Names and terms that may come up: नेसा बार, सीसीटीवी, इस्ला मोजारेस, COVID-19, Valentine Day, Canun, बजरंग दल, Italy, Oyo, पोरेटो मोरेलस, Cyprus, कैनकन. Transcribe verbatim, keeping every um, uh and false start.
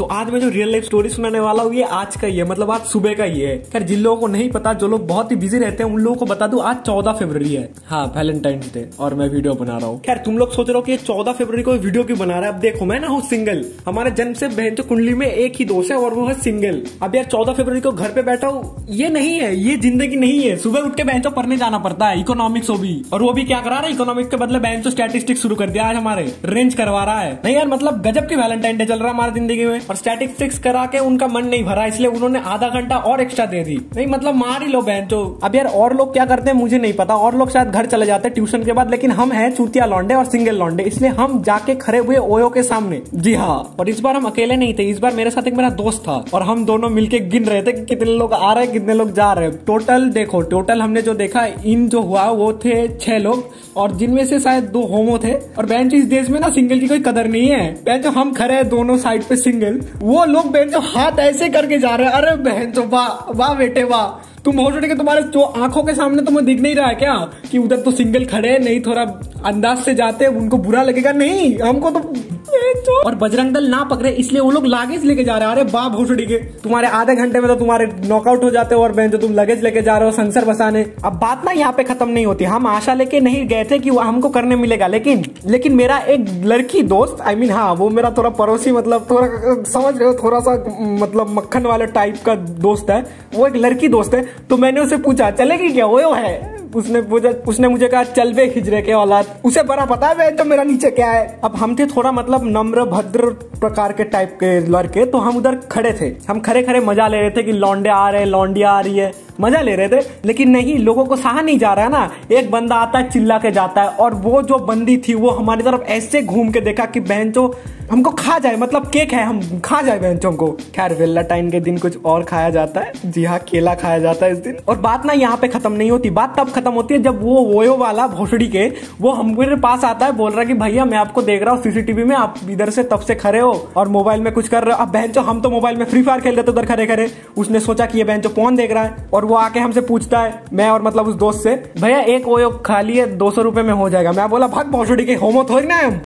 तो आज मैं जो रियल लाइफ स्टोरी सुनाने वाला हूँ ये आज का ही है, मतलब आज सुबह का ही है। खैर जिन लोगों को नहीं पता, जो लोग बहुत ही बिजी रहते हैं, उन लोगों को बता दूं आज चौदह फरवरी है। हाँ, वैलेंटाइंस डे, और मैं वीडियो बना रहा हूँ। खैर तुम लोग सोच रहे हो कि चौदह फरवरी को वीडियो क्यों बना रहा है। अब देखो, मैं ना हूँ सिंगल, हमारे जन्म से बहन जो कुंडली में एक ही दोष है और वो है सिंगल। अब यार चौदह फरवरी को घर पे बैठा हूँ ये नहीं है, ये जिंदगी नहीं है। सुबह उठ के बहन को पढ़ने जाना पड़ता है, इकोनॉमिक्स, वो भी, और वो भी क्या करा रहा है, इकोनॉमिक्स के बदले बहन को स्टैटिस्टिक्स शुरू कर दिया आज हमारे, रेंज करवा रहा है। नहीं यार, मतलब गजब के वैलेंटाइन डे चल रहा है हमारी जिंदगी में, और स्टैटिस्टिक्स करा के उनका मन नहीं भरा इसलिए उन्होंने आधा घंटा और एक्स्ट्रा दे दी। नहीं मतलब मार ही लो बहन तो। अब यार और लोग क्या करते हैं मुझे नहीं पता, और लोग शायद घर चले जाते हैं ट्यूशन के बाद, लेकिन हम हैं चूतिया लौंडे और सिंगल लौंडे, इसलिए हम जाके खड़े हुए ओयो के सामने। जी हाँ, और इस बार हम अकेले नहीं थे, इस बार मेरे साथ एक मेरा दोस्त था और हम दोनों मिलके गिन रहे थे कि कितने लोग आ रहे हैं कितने लोग जा रहे हैं। टोटल देखो, टोटल हमने जो देखा इन जो हुआ वो थे छह लोग, और जिनमें से शायद दो होमो थे। और बहन इस देश में ना सिंगल की कोई कदर नहीं है। बहन जो हम खड़े हैं दोनों साइड पे सिंगल, वो लोग बहन जो हाथ ऐसे करके जा रहे हैं। अरे बहन जो वाह वाह बेटे वाह, तुम हो छोटे के तुम्हारे जो आंखों के सामने तुम्हें दिख नहीं रहा है क्या कि उधर तो सिंगल खड़े हैं, नहीं थोड़ा अंदाज से जाते उनको बुरा लगेगा, नहीं हमको तो। और बजरंग दल ना पकड़े इसलिए वो लोग लगेज लेके जा रहे हैं। अरे बाप भोसड़ी के, तुम्हारे आधे घंटे में तो तुम्हारे नॉकआउट हो जाते हो और बहन जो तुम लगेज लेके जा रहे हो संसार बसाने। अब बात ना यहाँ पे खत्म नहीं होती, हम आशा लेके नहीं गए थे कि वो हमको करने मिलेगा, लेकिन लेकिन मेरा एक लड़की दोस्त, आई मीन हाँ वो मेरा थोड़ा पड़ोसी, मतलब थोड़ा समझ रहे हो, थोड़ा सा मतलब मक्खन वाले टाइप का दोस्त है, वो एक लड़की दोस्त है। तो मैंने उसे पूछा चलेगी क्या, वो है उसने उसने मुझे कहा चल बे खिजरे के औलाद, उसे बड़ा पता है बे तो मेरा नीचे क्या है। अब हम थे थोड़ा मतलब नम्र भद्र प्रकार के टाइप के लड़के, तो हम उधर खड़े थे, हम खड़े खड़े मजा ले रहे थे कि लौंडे आ रहे लौंडिया आ रही है, मजा ले रहे थे। लेकिन नहीं, लोगों को सहा नहीं जा रहा है ना। एक बंदा आता है चिल्ला के जाता है, और वो जो बंदी थी वो हमारी तरफ ऐसे घूम के देखा कि बहन जो हमको खा जाए, मतलब केक है हम खा जाए बहन चो को। खैर वैलेंटाइन के दिन कुछ और खाया जाता है, जी हाँ केला खाया जाता है इस दिन। और बात ना यहाँ पे खत्म नहीं होती, बात तब खत्म होती है जब वो ओयो वाला भोसड़ी के वो हमारे पास आता है, बोल रहा है कि भैया मैं आपको देख रहा हूँ सीसीटीवी में, आप इधर से तब से खड़े हो और मोबाइल में कुछ कर रहे हो। अब बहन चो हम तो मोबाइल में फ्री फायर खेल रहे थे उधर खड़े खड़े, उसने सोचा कि ये बहन चो कौन देख रहा है, और वो आके हमसे पूछता है, मैं और मतलब उस दोस्त से, भैया एक ओयो खा लिए दो सौ रुपए में हो जाएगा। मैं बोला भाग भोसड़ी के, होमो थोड़ी ना है।